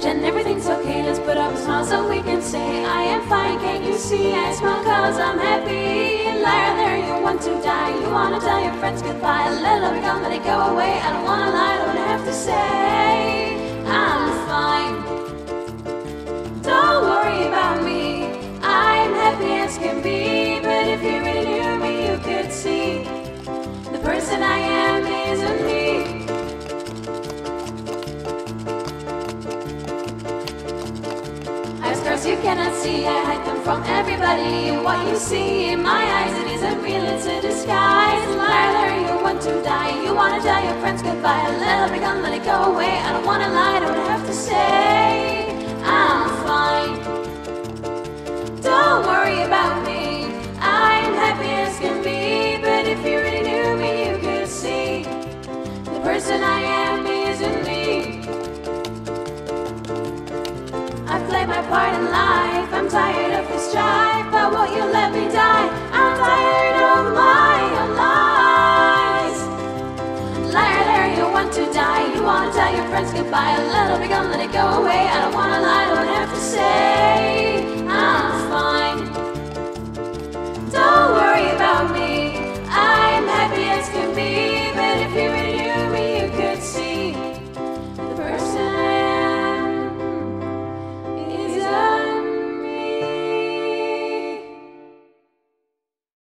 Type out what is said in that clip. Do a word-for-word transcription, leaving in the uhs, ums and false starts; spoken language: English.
Pretend everything's okay, let's put up a smile so we can say I am fine, can't you see? I smile cause I'm happy. Liar there, you want to die. You wanna tell your friends goodbye. Let love come, let it go away. I don't wanna lie, don't have to say I'm fine. Don't worry about me, I'm happy as can be. But if you really knew me, you could see the person I am isn't me. You cannot see, I hide them from everybody. What you see in my eyes, it isn't real, it's a disguise. Liar, you want to die. You wanna tell your friends goodbye. Let it become, let it go away. I don't wanna lie, I don't have to say I'm fine. Don't worry about me, I'm happy as can be. But if you really knew me, you could see the person I am isn't me. Play my part in life, I'm tired of this strife, but won't you let me die? I'm tired of my own lies. Liar there, you want to die, you wanna tell your friends goodbye. A little bit gone,